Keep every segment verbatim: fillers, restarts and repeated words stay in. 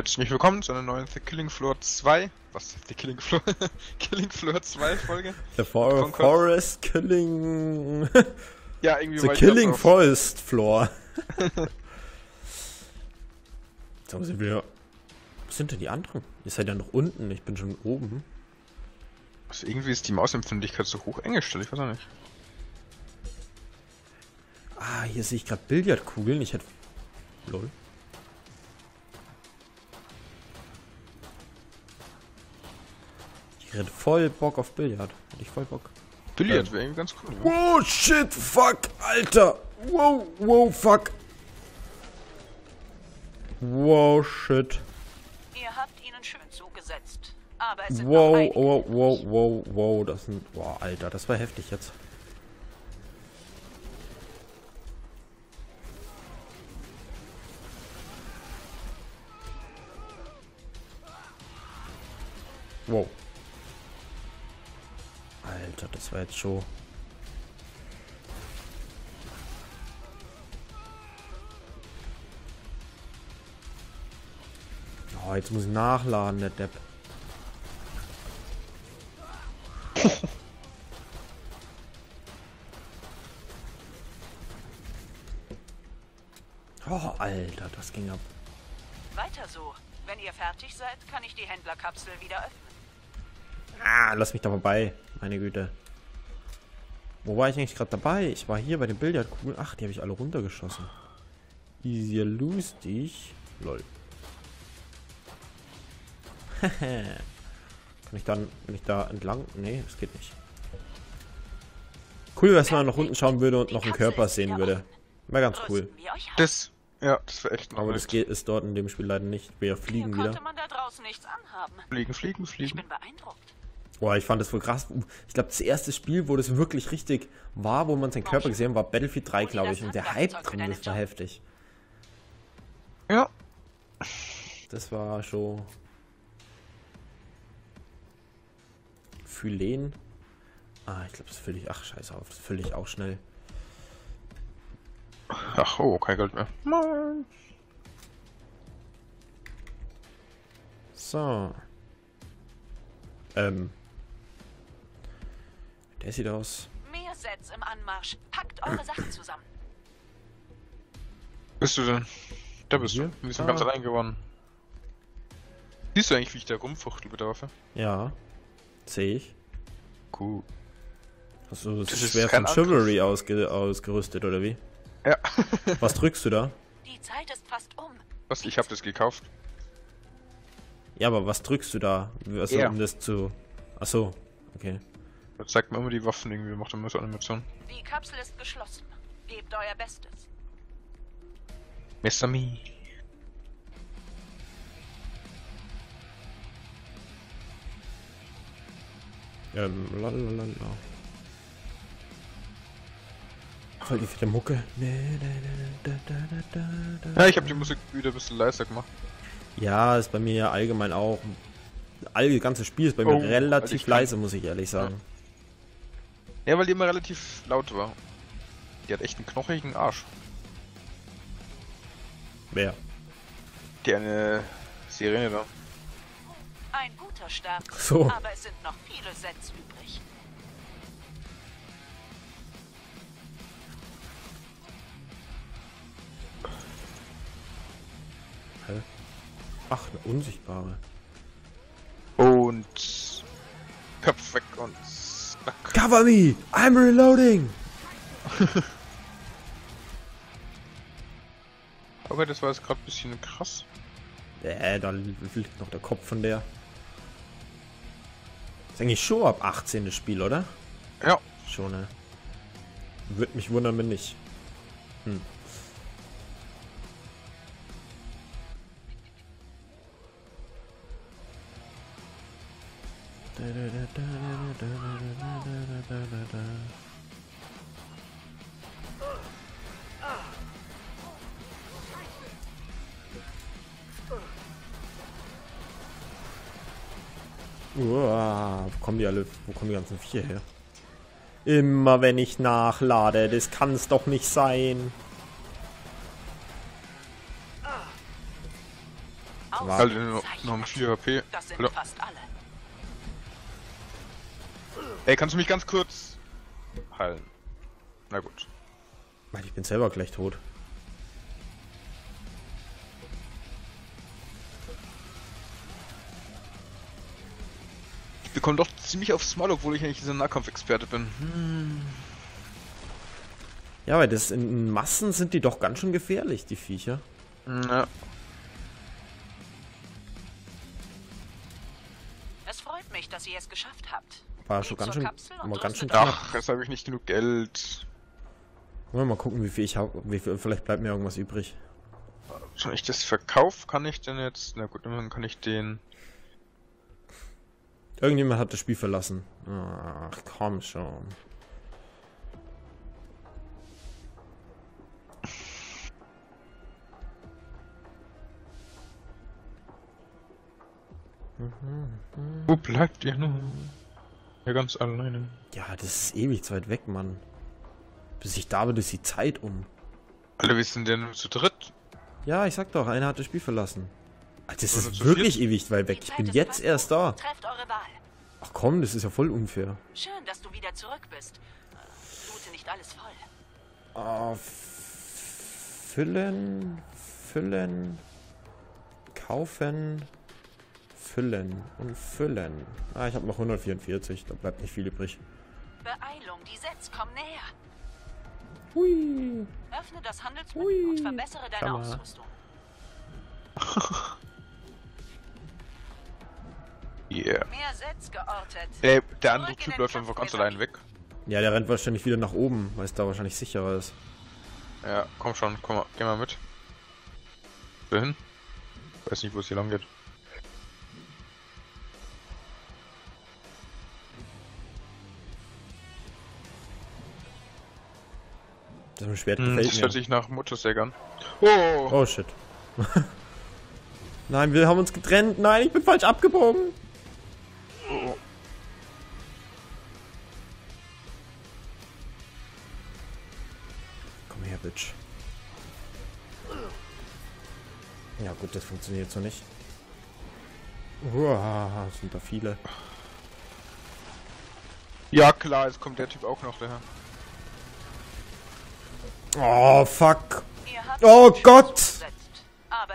Herzlich willkommen zu einer neuen The Killing Floor zwei. Was? The Killing Floor? Killing Floor zwei Folge? The for Forest Killing. Ja, irgendwie The Killing Forest Floor. Jetzt haben sie wieder. Was sind denn die anderen? Ihr seid ja noch unten, ich bin schon oben. Also irgendwie ist die Mausempfindlichkeit so hoch eingestellt, ich weiß auch nicht. Ah, hier sehe ich gerade Billardkugeln, ich hätte. Lol. Ich hätte voll Bock auf Billard. Hätte ich voll Bock. Billard wäre irgendwie ganz cool. Wow, shit, fuck, Alter. Wow, wow, fuck. Wow, shit. Ihr habt ihnen schön zugesetzt. Aber es sind noch einige. Wow, wow, wow, wow, das sind. Wow, Alter, das war heftig jetzt. Wow. Alter, das war jetzt schon. Oh, jetzt muss ich nachladen, der Depp. Oh, Alter, das ging ab. Weiter so. Wenn ihr fertig seid, kann ich die Händlerkapsel wieder öffnen. Ah, lass mich da mal bei, meine Güte. Wo war ich eigentlich gerade dabei? Ich war hier bei den Billardkugeln. Ach, die habe ich alle runtergeschossen. Easy lose dich. Lol. Kann ich dann, wenn ich da entlang... Nee, das geht nicht. Cool, wenn man nach unten schauen würde und noch einen Körper sehen würde. Wäre ganz cool. Das... Ja, das wäre echt. Aber das geht, ist dort in dem Spiel leider nicht. Wir fliegen wieder. Fliegen, fliegen, fliegen. Ich bin beeindruckt. Boah, ich fand das voll krass. Ich glaube, das erste Spiel, wo das wirklich richtig war, wo man seinen Körper gesehen hat, war Battlefield drei, glaube ich. Und der Hype drin, das war heftig. Ja. Das war schon... Phylen. Ah, ich glaube, das fülle ich... Ach, scheiße auf. Das fülle ich auch schnell. Ach, oh, kein Geld mehr. So. Ähm. Der sieht aus. Mehr Sets im Anmarsch. Packt eure Sachen zusammen. Bist du denn? Da bist du. Wir sind ganz allein geworden. Siehst du eigentlich, wie ich da rumfuchtel bedarf? Ja. Sehe ich. Cool. Hast du das schwer von Chivalry ausge ausgerüstet, oder wie? Ja. Was drückst du da? Die Zeit ist fast um. Was? Ich hab das gekauft. Ja, aber was drückst du da? Also, yeah. Um das zu... Achso, okay. Das zeigt mir immer die Waffen irgendwie, macht immer so Animationen. Die Kapsel ist geschlossen. Gebt euer Bestes. Mister Me. Ähm, lalalala. Voll die fette Mucke. Ja, ich habe die Musik wieder ein bisschen leiser gemacht. Ja, ist bei mir ja allgemein auch. All das ganze Spiel ist bei oh, mir relativ leise, kann. Muss ich ehrlich sagen. Ja. Ja, weil die immer relativ laut war. Die hat echt einen knochigen Arsch. Wer? Die eine Sirene da. Ein guter Start. So. Aber es sind noch viele Sets übrig. Ach, eine unsichtbare. Und... Köpf weg und... Snack. Cover me! I'm reloading! Okay, das war jetzt gerade ein bisschen krass. Äh, da liegt noch der Kopf von der. Ist eigentlich schon ab achtzehn das Spiel, oder? Ja. Schon, ne? Würde mich wundern, wenn nicht. Hm. Uah, wo kommen die alle? Wo kommen die ganzen vier her? Immer wenn ich nachlade, das kann es doch nicht sein. Halt noch, noch um vier H P. Das sind fast alle. Ey, kannst du mich ganz kurz heilen? Na gut. Mann, ich bin selber gleich tot. Wir kommen doch ziemlich aufs Mal, obwohl ich eigentlich dieser Nahkampfexperte bin. Hm. Ja, weil das in Massen sind die doch ganz schön gefährlich, die Viecher. Ja. Es freut mich, dass ihr es geschafft habt. War schon ganz schön, aber ganz schön knapp. Jetzt habe ich nicht genug Geld. Wollen wir mal gucken, wie viel ich habe. Vielleicht bleibt mir irgendwas übrig. Kann ich das verkaufen? Kann ich denn jetzt? Na gut, dann kann ich den... Irgendjemand hat das Spiel verlassen. Ach, komm schon. Wo bleibt ihr nur? Ja, ganz alleine. Ja, das ist ewig zu weit weg, Mann. Bis ich da bin, ist die Zeit um. Alle wissen denn zu dritt? Ja, ich sag doch, einer hat das Spiel verlassen. Das ist wirklich ewig weit weg. Ich bin jetzt erst da. Ach komm, das ist ja voll unfair. Schön, dass du wieder zurück bist. Gute nicht alles voll. Ah, füllen, füllen, kaufen, füllen und füllen. Ah, ich habe noch hundertvierundvierzig. Da bleibt nicht viel übrig. Beeilung, die Sets kommen näher. Hui. Öffne das Handelsmenü und verbessere deine Ausrüstung. Yeah. Ey, der andere Typ läuft einfach ganz allein weg. Ja, der rennt wahrscheinlich wieder nach oben, weil es da wahrscheinlich sicherer ist. Ja, komm schon, komm mal, geh mal mit. Wohin? Weiß nicht, wo es hier lang geht. Das ist Schwert, gefällt mir. Hört sich nach Motorsägern. Oh! Oh shit. Nein, wir haben uns getrennt. Nein, ich bin falsch abgebogen. Oh. Komm her, Bitch. Ja gut, das funktioniert jetzt noch nicht. Uah, das sind da viele. Ja klar, jetzt kommt der Typ auch noch daher. Oh, fuck. Oh Gott.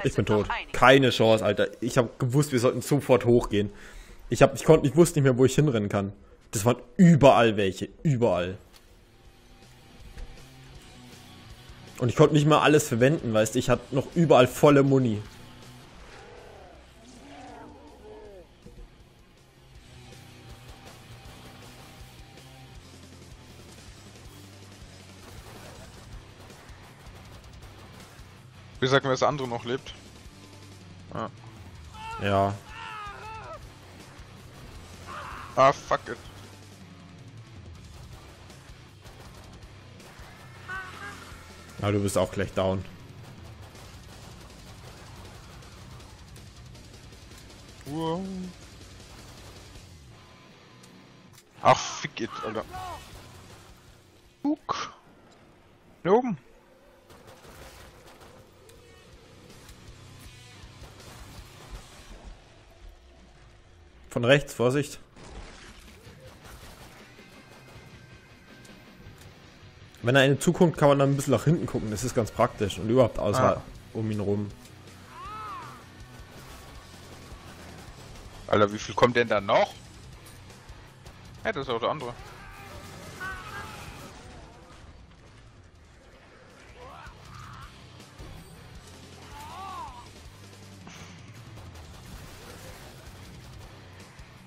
Ich bin tot. Keine Chance, Alter. Ich habe gewusst, wir sollten sofort hochgehen. Ich hab, ich konnte, ich wusste nicht mehr, wo ich hinrennen kann. Das waren überall welche. Überall. Und ich konnte nicht mal alles verwenden, weißt du. Ich hatte noch überall volle Muni. Wie sagt man, dass der andere noch lebt? Ah. Ja. Ah, fuck it. Na, du bist auch gleich down. Wow. Ach, fuck it, Alter. Guck. Da oben. Von rechts, Vorsicht. Wenn er in die Zukunft kann man dann ein bisschen nach hinten gucken, das ist ganz praktisch und überhaupt außer ah. um ihn rum. Alter, wie viel kommt denn da noch? Ja, das ist auch der andere.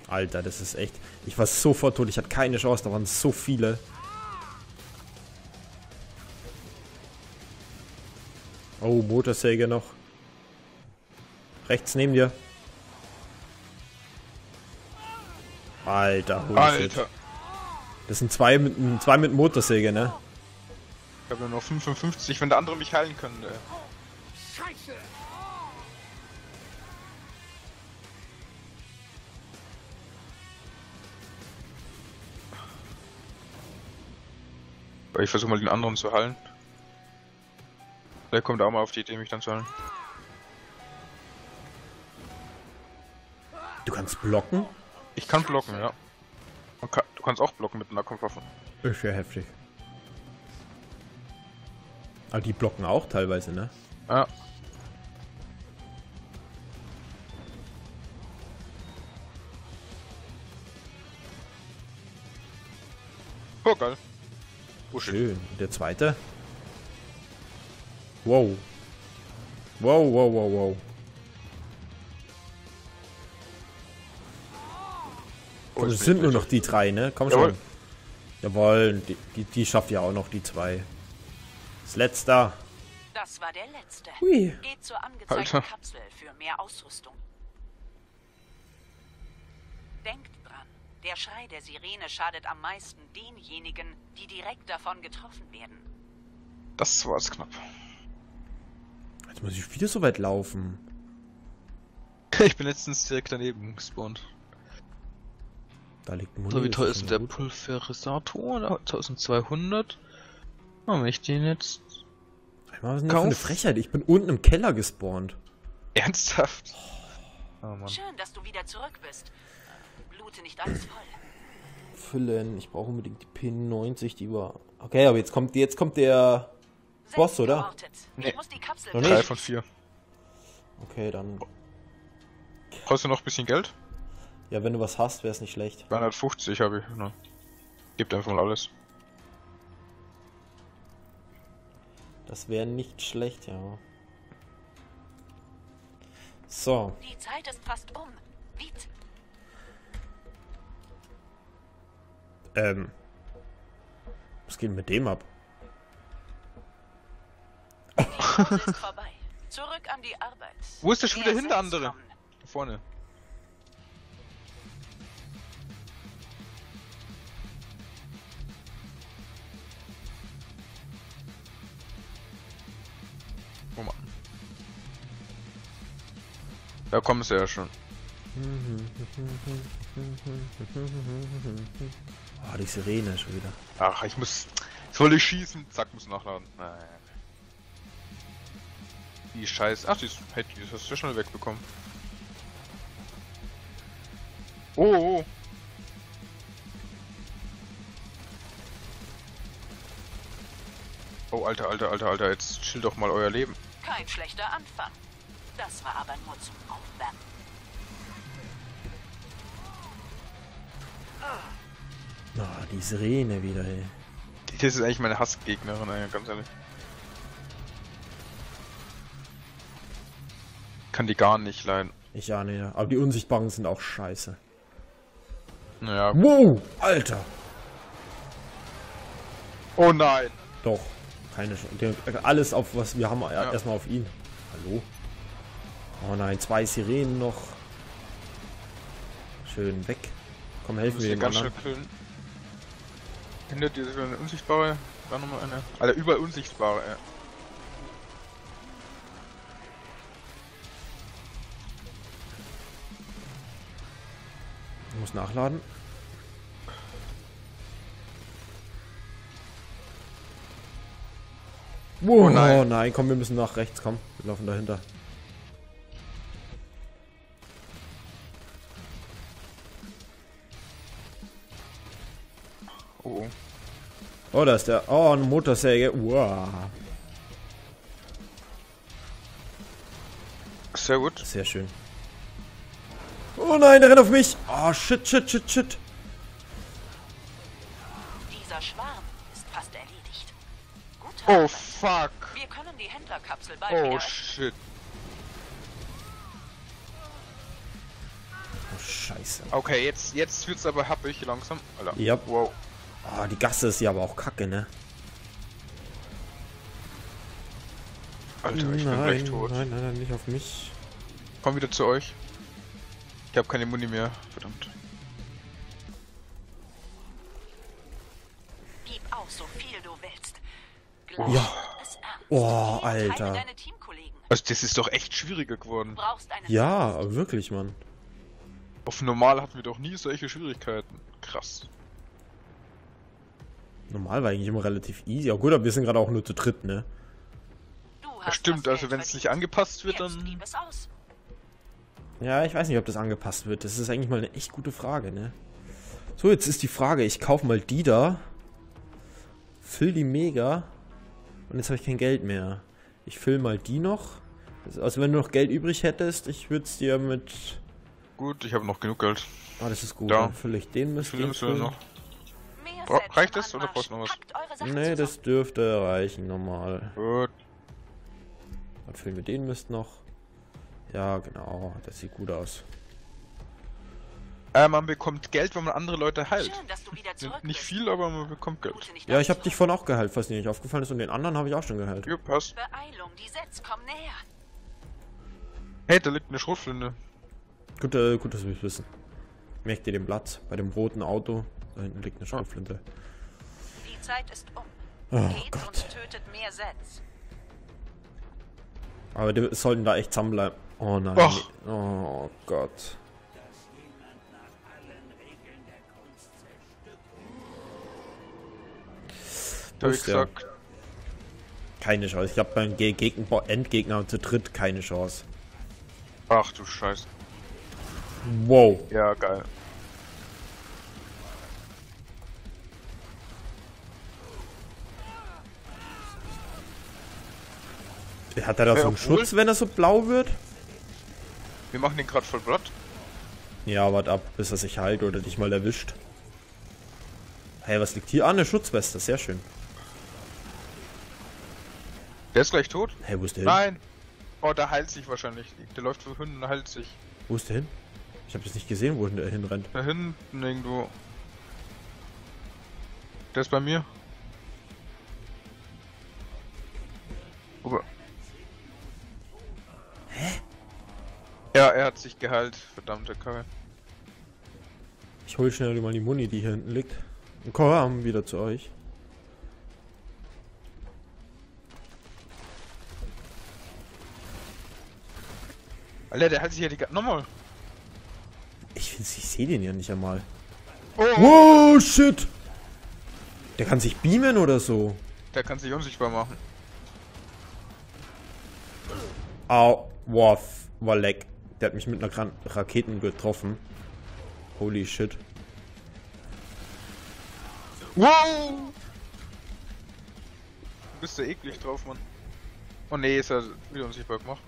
Alter, das ist echt... Ich war sofort tot, ich hatte keine Chance, da waren so viele. Oh, Motorsäge noch. Rechts neben dir. Alter, Alter. Das sind zwei mit, zwei mit Motorsäge, ne? Ich habe nur noch fünfundfünfzig, wenn der andere mich heilen könnte. Scheiße! Ich versuche mal den anderen zu heilen. Der kommt auch mal auf die Idee, mich dann zu heilen. Du kannst blocken? Ich kann blocken, ja. Kann, du kannst auch blocken mit einer Nahkampfwaffe. Ist ja heftig. Aber die blocken auch teilweise, ne? Ja. Oh, geil. Buschig. Schön. Der zweite? Wow. Wow, wow, wow, wow. Oh, es sind nur noch die drei, ne? Komm schon. Jawohl, die, die, die schafft ja auch noch die zwei. Das letzte. Das war der letzte. Hui. Geht zur angezeigten Kapsel für mehr Ausrüstung. Denkt dran, der Schrei der Sirene schadet am meisten denjenigen, die direkt davon getroffen werden. Das war's knapp. Jetzt muss ich wieder so weit laufen. Ich bin letztens direkt daneben gespawnt. Da liegt Mund. So, wie teuer ist der gut. Pulverisator? zwölfhundert. Oh, wenn ich den jetzt. Einmal, was ist denn das für eine Frechheit? Ich bin unten im Keller gespawnt. Ernsthaft? Oh, Mann. Schön, dass du wieder zurück bist. Blute nicht alles voll. Füllen. Ich brauche unbedingt die P neunzig, die war. Okay, aber jetzt kommt, jetzt kommt der Boss, oder? Nee. drei von vier. Okay, dann. Brauchst du noch ein bisschen Geld? Ja, wenn du was hast, wäre es nicht schlecht. zweihundertfünfzig habe ich. Ne. Gebt einfach mal alles. Das wäre nicht schlecht, ja. So. Die Zeit ist fast um. Wiet. Ähm. Was geht mit dem ab? Die Pause ist vorbei. Zurück an die Arbeit. Wo ist der Spieler hin, der andere? Da vorne. Da kommen sie ja schon. Oh, die Sirene schon wieder. Ach, ich muss. Soll ich schießen? Zack, muss nachladen. Nein. Die Scheiße. Ach, die ist. Hey, die hast du ja schon wegbekommen. Oh, oh. Oh, Alter, Alter, Alter, Alter. Jetzt chill doch mal euer Leben. Kein schlechter Anfang. Das war aber nur zum Aufwärmen. Ah, die Sirene wieder, ey. Das ist eigentlich meine Hassgegnerin, ganz ehrlich. Kann die gar nicht leiden. Ich ahne ja. Aber die Unsichtbaren sind auch scheiße. Naja. Wow, Alter! Oh nein! Doch, keine Chance. Alles auf was wir haben, ja. Erstmal auf ihn. Hallo? Oh nein, zwei Sirenen noch. Schön weg. Komm, helfen wir dem anderen. Hinter dir ist eine unsichtbare. Da nochmal eine. Alter, überall unsichtbare, ja. Ich muss nachladen. Oh nein. Oh nein, komm, wir müssen nach rechts, komm. Wir laufen dahinter. Oh, da ist der. Oh, eine Motorsäge. Wow. Sehr gut. Sehr schön. Oh nein, der rennt auf mich. Oh, shit, shit, shit, shit. Dieser Schwarm ist fast erledigt. Guter oh, fuck. Wir können die Händlerkapsel bald wieder. Oh, shit. Oh, scheiße. Okay, jetzt, jetzt wird's aber happig langsam. Alter. Yep. Wow. Oh, die Gasse ist ja aber auch kacke, ne? Alter, ich nein, bin gleich tot. Nein, nein, nein, nicht auf mich. Komm wieder zu euch. Ich habe keine Muni mehr, verdammt. Gib auf, so viel du willst. Gleich ja. Oh, Alter. Also, das ist doch echt schwieriger geworden. Ja, wirklich, Mann. Auf normal hatten wir doch nie solche Schwierigkeiten. Krass. Normal war eigentlich immer relativ easy. Aber gut, aber wir sind gerade auch nur zu dritt, ne? Ja, stimmt, also wenn es nicht angepasst wird, dann... Ja, ich weiß nicht, ob das angepasst wird. Das ist eigentlich mal eine echt gute Frage, ne? So, jetzt ist die Frage, ich kaufe mal die da. Füll die mega. Und jetzt habe ich kein Geld mehr. Ich fülle mal die noch. Also wenn du noch Geld übrig hättest, ich würde es dir mit... Gut, ich habe noch genug Geld. Ah, das ist gut. Ja. Dann fülle ich den Mist. Den füllen. Noch. Bra reicht das oder brauchst du noch was? Nee, das dürfte reichen normal. Gut. Dann füllen wir den Mist noch. Ja, genau. Das sieht gut aus. Äh, man bekommt Geld, wenn man andere Leute heilt. Schön, dass du wieder zurück nicht bist. Viel, aber man bekommt Geld. Ja, ich habe dich vorhin auch geheilt, falls dir nicht aufgefallen ist. Und den anderen habe ich auch schon geheilt. Ja, passt. Beeilung, die Sets kommen näher. Hey, da liegt eine Schrotflinte. Gut, äh, gut, dass wir es wissen. Merkt ihr den Platz? Bei dem roten Auto. Da hinten liegt eine Schrotflinte. Die Zeit ist um. Oh, geht Gott. Und tötet mehr Sets. Aber die sollten da echt zusammenbleiben. Oh nein. Och. Oh Gott. Da ich gesagt. Ja. Keine Chance. Ich habe beim Endgegner zu dritt keine Chance. Ach du Scheiße. Wow. Ja, geil. Hat er da ja, so einen obwohl. Schutz, wenn er so blau wird? Wir machen den gerade voll blatt. Ja, warte ab, bis er sich heilt oder dich mal erwischt. Hey, was liegt hier an? Ah, eine Schutzweste, sehr schön. Der ist gleich tot? Hey, wo ist der hin? Nein! Oh, der heilt sich wahrscheinlich. Der läuft hin und heilt sich. Wo ist der hin? Ich habe das nicht gesehen, wo der hinrennt. Da hinten irgendwo. Der ist bei mir. Ober. Hä? Ja, er hat sich geheilt. Verdammte Kacke. Ich hol schnell mal die Muni, die hier hinten liegt. Und komm wieder zu euch. Alter, der hat sich ja die... Nochmal! Ich find's, ich sehe den ja nicht einmal. Oh, oh shit! Der kann sich beamen oder so. Der kann sich unsichtbar machen. Au, wow, war leck. Der hat mich mit einer Raketen getroffen. Holy shit. Wow! Du bist ja eklig drauf, Mann. Oh ne, ist er wieder unsichtbar gemacht.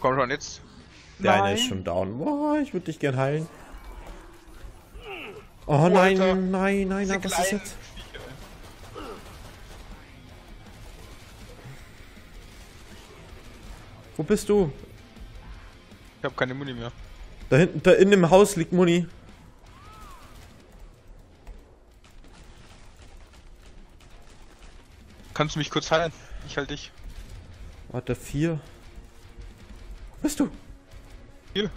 Komm schon, jetzt. Der nein. Eine ist schon down. Boah, ich würde dich gern heilen. Oh, oh nein, Alter. nein, nein, nein, was ist jetzt? Viecher. Wo bist du? Ich habe keine Muni mehr. Da hinten, da in dem Haus liegt Muni. Kannst du mich kurz heilen? Ich halte dich. Warte, vier. Wo bist du? Hier.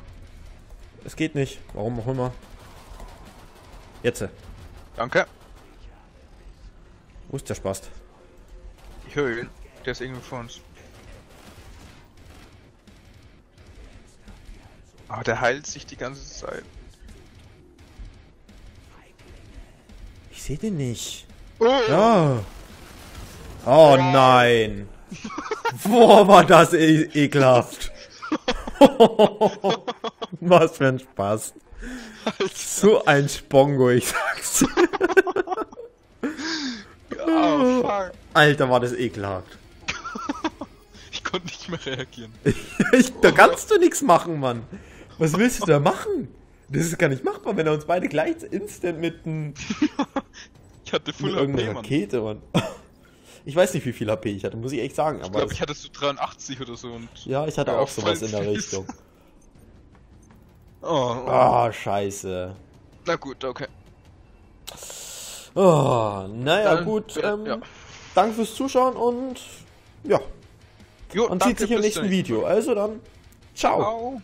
Es geht nicht. Warum auch immer. Jetzt. Danke. Wo ist der Spaß? Ich höre ihn. Der ist irgendwo vor uns. Aber der heilt sich die ganze Zeit. Ich sehe den nicht. Oh, ja. Oh nein. Boah, war das e ekelhaft. Was für ein Spaß. Alter. So ein Spongo, ich sag's. Oh, fuck. Alter, war das ekelhaft. Ich konnte nicht mehr reagieren. ich, da kannst du nichts machen, Mann. Was willst du da machen? Das ist gar nicht machbar, wenn er uns beide gleich instant mit einem... Ich hatte full H P, Rakete, Mann. Mann. Ich weiß nicht, wie viel H P ich hatte, muss ich echt sagen. Aber ich glaube, ich hatte so dreiundachtzig oder so. Und ja, ich hatte auch sowas in der Richtung. Oh, oh. Ah, scheiße. Na gut, okay. Oh, naja, dann, gut. Ähm, ja. Danke fürs Zuschauen und ja. Jo, man sieht sich im nächsten Video. Also dann, ciao. Ciao.